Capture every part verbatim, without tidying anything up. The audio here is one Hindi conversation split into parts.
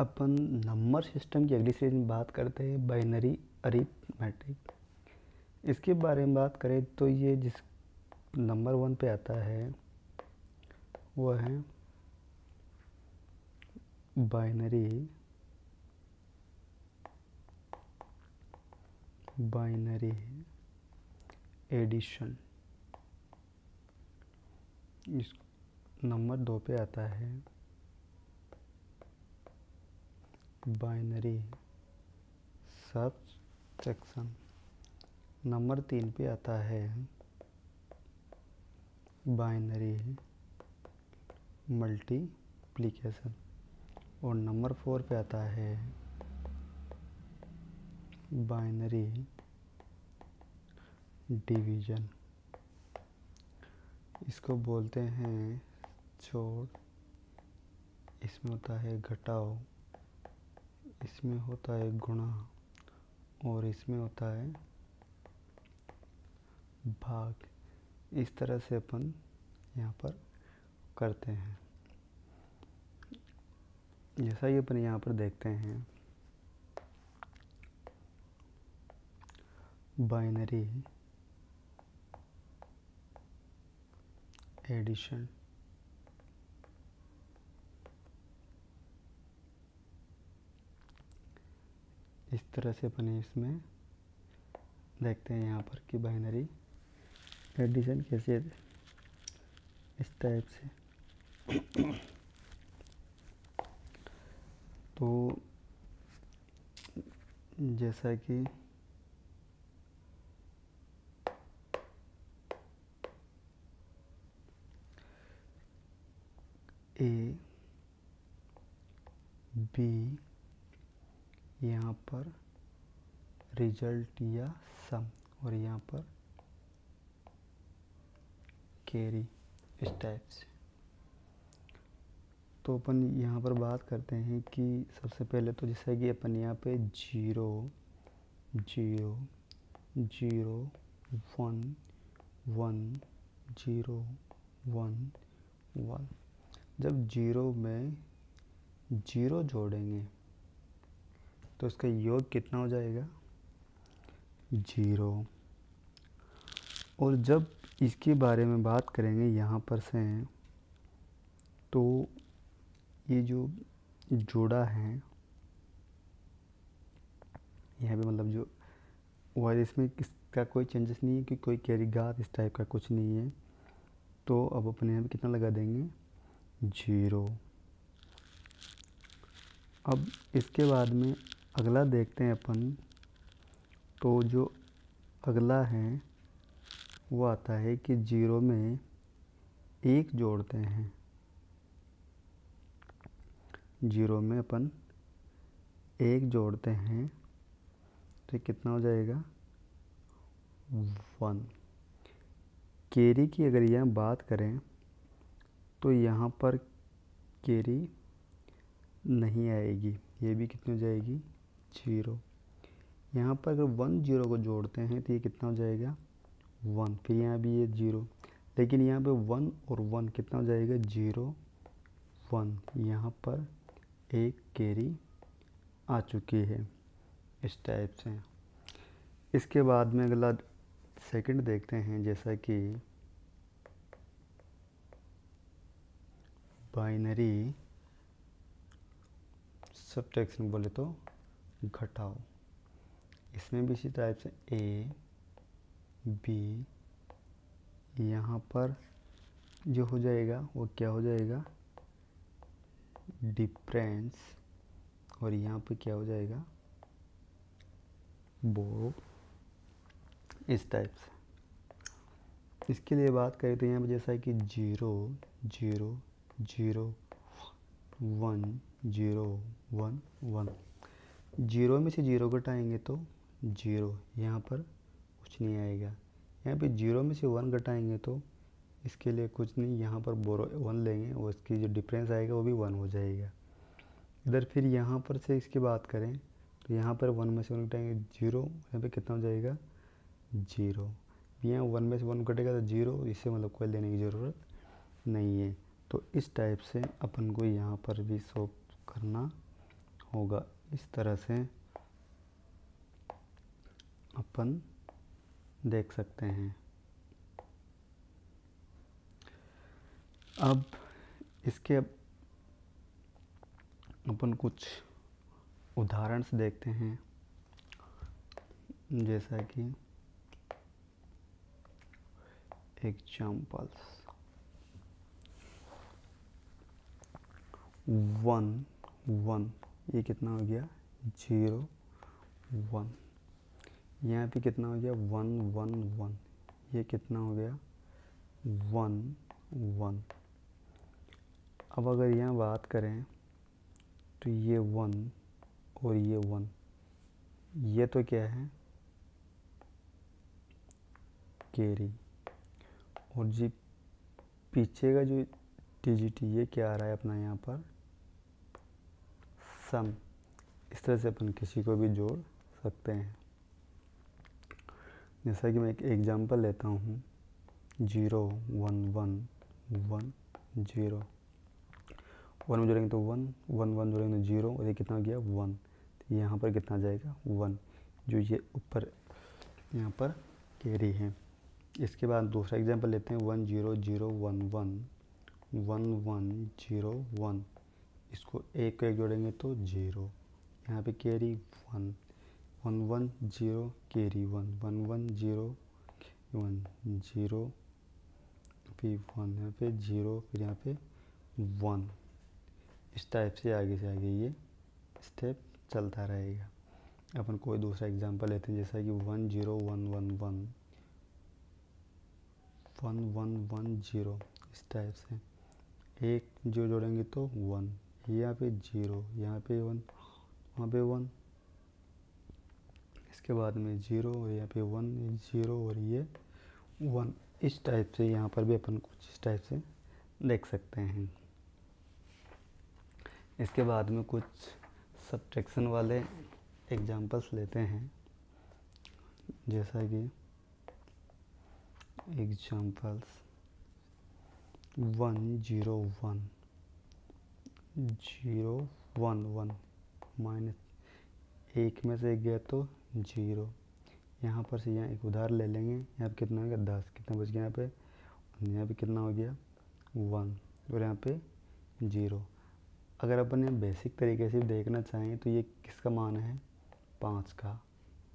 अपन नंबर सिस्टम की अगली सीरीज में बात करते हैं बाइनरी अरिथमेटिक। इसके बारे में बात करें तो ये जिस नंबर वन पे आता है वो है बाइनरी बाइनरी एडिशन। इस नंबर दो पे आता है बाइनरी सब्ट्रैक्शन। नंबर तीन पे आता है बाइनरी मल्टीप्लिकेशन और नंबर फोर पे आता है बाइनरी डिवीजन। इसको बोलते हैं जोड़, इसमें होता है घटाओ, इसमें होता है गुणा और इसमें होता है भाग। इस तरह से अपन यहाँ पर करते हैं। जैसा ये अपन यहाँ पर देखते हैं बाइनरी एडिशन, इस तरह से अपन इसमें देखते हैं यहाँ पर कि बाइनरी एडिशन कैसे इस टाइप से। तो जैसा कि ए बी यहाँ पर रिजल्ट या सम और यहाँ पर कैरी, इस टाइप से। तो अपन यहाँ पर बात करते हैं कि सबसे पहले तो जैसे कि अपन यहाँ पे zero zero zero one one zero one one, जब जीरो में जीरो जोड़ेंगे तो इसका योग कितना हो जाएगा जीरो। और जब इसके बारे में बात करेंगे यहाँ पर से तो ये जो जोड़ा है यहाँ पे, मतलब जो वायर, इसमें इसका कोई चेंजेस नहीं है कि कोई कैरी घात इस टाइप का कुछ नहीं है। तो अब अपने यहाँ पे कितना लगा देंगे जीरो। अब इसके बाद में अगला देखते हैं अपन, तो जो अगला है वो आता है कि जीरो में एक जोड़ते हैं। जीरो में अपन एक जोड़ते हैं तो कितना हो जाएगा वन। कैरी की अगर यहाँ बात करें तो यहाँ पर कैरी नहीं आएगी, ये भी कितनी हो जाएगी जीरो। यहाँ पर अगर वन जीरो को जोड़ते हैं तो ये कितना हो जाएगा वन, फिर यहाँ भी ये जीरो, लेकिन यहाँ पे वन और वन कितना हो जाएगा जीरो वन। यहाँ पर एक कैरी आ चुकी है, इस टाइप से। इसके बाद में अगला सेकंड देखते हैं, जैसा कि बाइनरी सब्ट्रैक्शन बोले तो घटाओ, इसमें भी इसी टाइप से ए बी, यहाँ पर जो हो जाएगा वो क्या हो जाएगा डिफरेंस और यहाँ पे क्या हो जाएगा बोरो, इस टाइप से। इसके लिए बात करें तो यहाँ पर जैसा कि zero zero zero one zero one one, zero में से जीरो घटाएंगे तो जीरो, यहाँ पर कुछ नहीं आएगा। यहाँ पे जीरो में से वन घटाएंगे तो इसके लिए कुछ नहीं, यहाँ पर बोरो वन लेंगे और इसकी जो डिफरेंस आएगा वो भी वन हो जाएगा। इधर फिर यहाँ पर से इसकी बात करें तो यहाँ पर वन में से वन घटाएंगे जीरो, यहाँ पे कितना हो जाएगा जीरो। यहाँ वन में से वन घटेगा तो जीरो, इससे मतलब कोई लेने की ज़रूरत नहीं है। तो इस टाइप से अपन को यहाँ पर भी सॉल्व करना होगा। इस तरह से अपन देख सकते हैं। अब इसके अपन कुछ उदाहरण से देखते हैं, जैसा कि एग्जाम्पल्स। वन वन ये कितना हो गया जीरो वन, यहाँ पे कितना हो गया वन वन वन, ये कितना हो गया वन वन। अब अगर यहाँ बात करें तो ये वन और ये वन, ये तो क्या है कैरी, और जी पीछे का जो टी जी टी ये क्या आ रहा है अपना यहाँ पर सम। इस तरह से अपन किसी को भी जोड़ सकते हैं। जैसा कि मैं एक एग्जांपल लेता हूँ, zero one one one zero, one में जोड़ेंगे तो वन, वन वन जोड़ेंगे तो जीरो, और ये कितना हो गया वन। तो यहाँ पर कितना जाएगा वन, जो ये ऊपर यहाँ पर कैरी है। इसके बाद दूसरा एग्जांपल लेते हैं, one zero zero one one one one zero one, इसको एक को एक जोड़ेंगे तो जीरो, यहाँ पे carry one, one one zero carry one, one one zero one zero, फिर वन यहाँ पे जीरो, फिर यहाँ पे वन। इस टाइप से आगे से आगे ये स्टेप चलता रहेगा। अपन कोई दूसरा एग्जांपल लेते हैं, जैसा कि one zero one one one one one one zero, इस टाइप से एक जो जोड़ेंगे तो वन, यहाँ पे जीरो, यहाँ पे वन, वहाँ पे वन, इसके बाद में जीरो, और यहाँ पे वन जीरो, और ये वन। इस टाइप से यहाँ पर भी अपन कुछ इस टाइप से देख सकते हैं। इसके बाद में कुछ सब्ट्रैक्शन वाले एग्जांपल्स लेते हैं, जैसा कि examples one zero one zero one one, minus एक में से एक गया तो जीरो, यहाँ पर से यहाँ एक उधार ले लेंगे, यहाँ पर कितना हो गया दस, कितना बच गया यहाँ पे, यहाँ पे कितना हो गया वन, और यहाँ पे जीरो। अगर अपन यहाँ बेसिक तरीके से देखना चाहें तो ये किसका मान है पाँच का,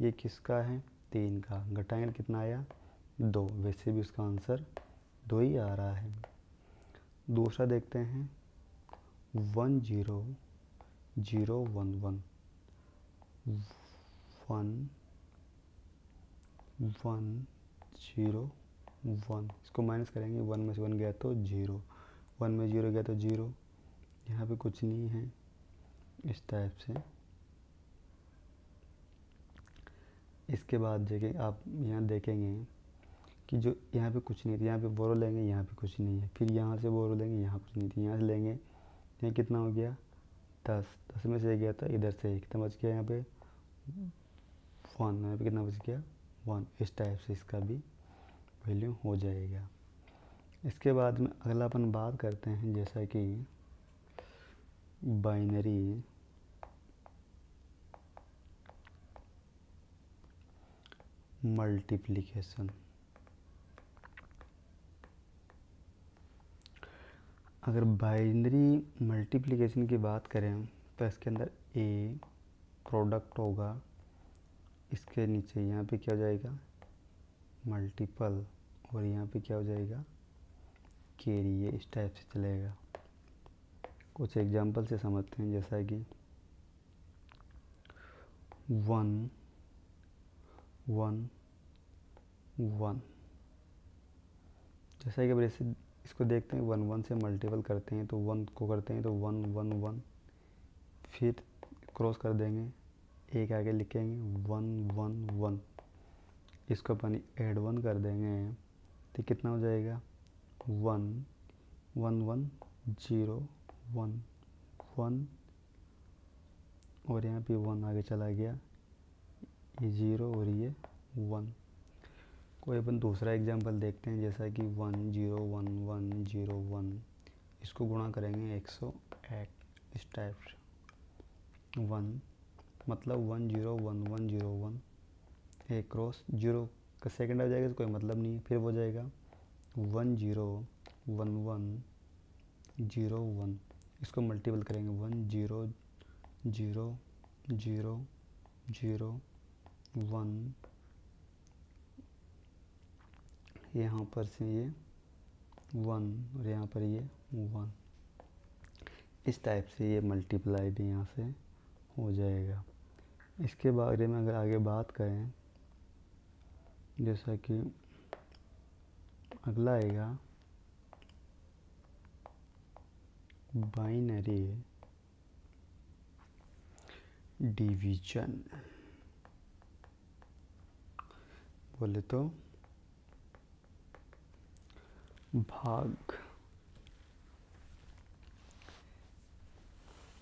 ये किसका है तीन का, घटाएंगे कितना आया दो, वैसे भी उसका आंसर दो ही आ रहा है। दूसरा देखते हैं, one zero zero one one one one zero one, इसको माइनस करेंगे, वन में से वन गया तो जीरो, वन में जीरो गया तो जीरो, यहाँ पे कुछ नहीं है। इस टाइप से इसके बाद जगह आप यहाँ देखेंगे कि जो यहाँ पे कुछ नहीं था, यहाँ पे बोरो लेंगे, यहाँ पे कुछ नहीं है, फिर यहाँ से बोरो लेंगे, यहाँ कुछ नहीं थी, यहाँ से लेंगे, यहाँ कितना हो गया दस, दस में से गया था इधर से एक, कितना बच गया यहाँ पे वन, यहाँ पे कितना बच गया वन। इस टाइप से इसका भी वैल्यू हो जाएगा। इसके बाद में अगला अपन बात करते हैं, जैसा कि बाइनरी मल्टीप्लिकेशन। अगर बाइनरी मल्टीप्लिकेशन की बात करें तो इसके अंदर ए प्रोडक्ट होगा, इसके नीचे यहाँ पे क्या हो जाएगा मल्टीपल, और यहाँ पे क्या हो जाएगा कैरी, ये इस टाइप से चलेगा। कुछ एग्जांपल से समझते हैं, जैसा कि वन वन वन, जैसा कि अब ऐसे इसको देखते हैं, वन वन से मल्टीपल करते हैं तो वन को करते हैं तो वन वन वन, फिर क्रॉस कर देंगे, एक आगे लिखेंगे वन वन वन, इसको अपन एड वन कर देंगे तो कितना हो जाएगा one one one zero one one, और यहाँ पे वन आगे चला गया, ये जीरो और ये वन। कोई अपन दूसरा एग्जांपल देखते हैं, जैसा कि one zero one one zero one, इसको गुणा करेंगे एक सौ आठ, इस टाइप से वन मतलब one zero one one zero one एक क्रॉस जीरो का सेकंड आ जाएगा तो कोई मतलब नहीं है। फिर हो जाएगा one zero one one zero one, इसको मल्टीपल करेंगे one zero zero zero zero one, यहाँ पर से ये वन और यहाँ पर ये वन, इस टाइप से ये मल्टीप्लाई भी यहाँ से हो जाएगा। इसके बारे में अगर आगे बात करें, जैसा कि अगला आएगा बाइनरी डिवीजन, बोले तो भाग।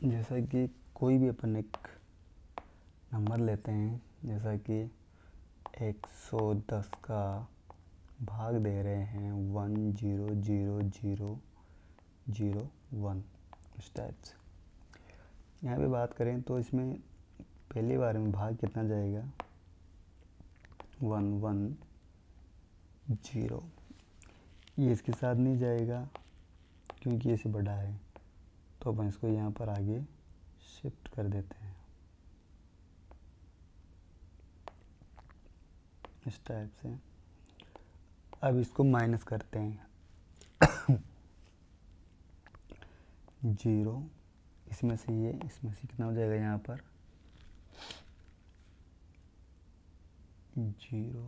जैसा कि कोई भी अपन एक नंबर लेते हैं, जैसा कि एक सौ दस का भाग दे रहे हैं one zero zero zero zero one, इस टाइप से। यहाँ पे बात करें तो इसमें पहली बार में भाग कितना जाएगा वन वन जीरो, ये इसके साथ नहीं जाएगा क्योंकि ये से बड़ा है, तो अपन इसको यहाँ पर आगे शिफ्ट कर देते हैं इस टाइप से। अब इसको माइनस करते हैं जीरो, इसमें से ये इसमें से कितना हो जाएगा यहाँ पर जीरो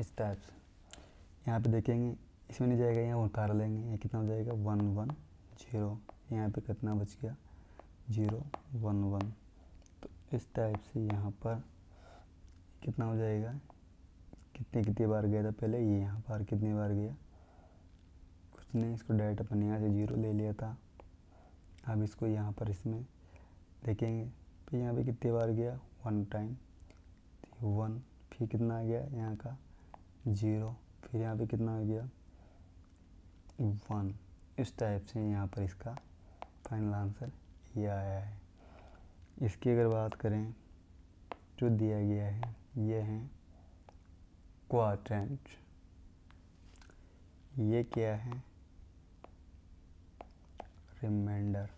इस टाइप से। यहाँ पे देखेंगे इसमें नहीं जाएगा, यहाँ उतार लेंगे, ये कितना हो जाएगा वन वन जीरो, यहाँ पे कितना बच गया जीरो वन वन, तो इस टाइप से यहाँ पर कितना हो जाएगा, कितने कितनी बार गया था पहले ये यहाँ पर कितनी बार गया, कुछ नहीं, इसको डायरेक्ट अपन यहाँ से जीरो ले लिया था। अब इसको यहाँ पर इसमें देखेंगे तो यहाँ पे कितनी बार गया वन टाइम वन, फिर कितना आ गया यहाँ का जीरो, फिर यहाँ पे कितना आ गया वन, इस टाइप से यहाँ पर इसका फाइनल आंसर ये आया है। इसकी अगर बात करें जो दिया गया है ये है क्वाड्रेंट, ये क्या है रिमाइंडर,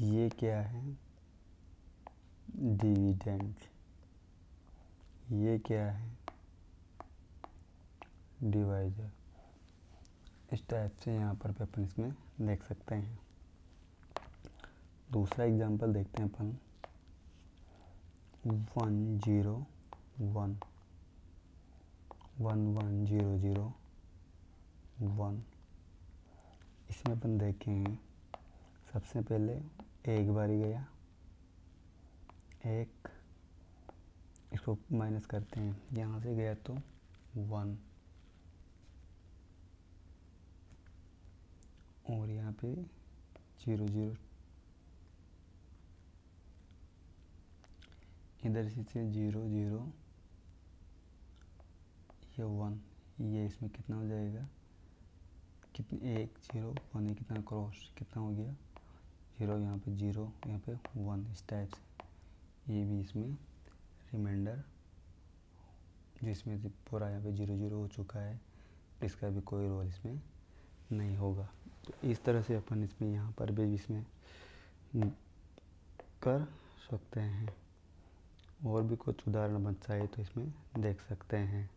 ये क्या है डिविडेंड, ये क्या है डिवाइजर, इस टाइप से यहाँ पर भी अपन इसमें देख सकते हैं। दूसरा एग्जांपल देखते हैं अपन one zero one one one zero zero one, इसमें अपन देखें सबसे पहले एक बार ही गया एक, इसको माइनस करते हैं, यहाँ से गया तो वन और यहाँ पे जीरो जीरो, इधर से जीरो जीरो ये वन, ये इसमें कितना हो जाएगा कितने एक जीरो वन, कितना क्रॉस कितना हो गया जीरो, यहाँ पे जीरो यहाँ पे वन, इस टाइप से ये भी इसमें रिमाइंडर, जिसमें पूरा यहाँ पे जीरो जीरो हो चुका है, इसका भी कोई रोल इसमें नहीं होगा। तो इस तरह से अपन इसमें यहाँ पर भी इसमें कर सकते हैं, और भी कुछ उदाहरण बन चाहिए तो इसमें देख सकते हैं।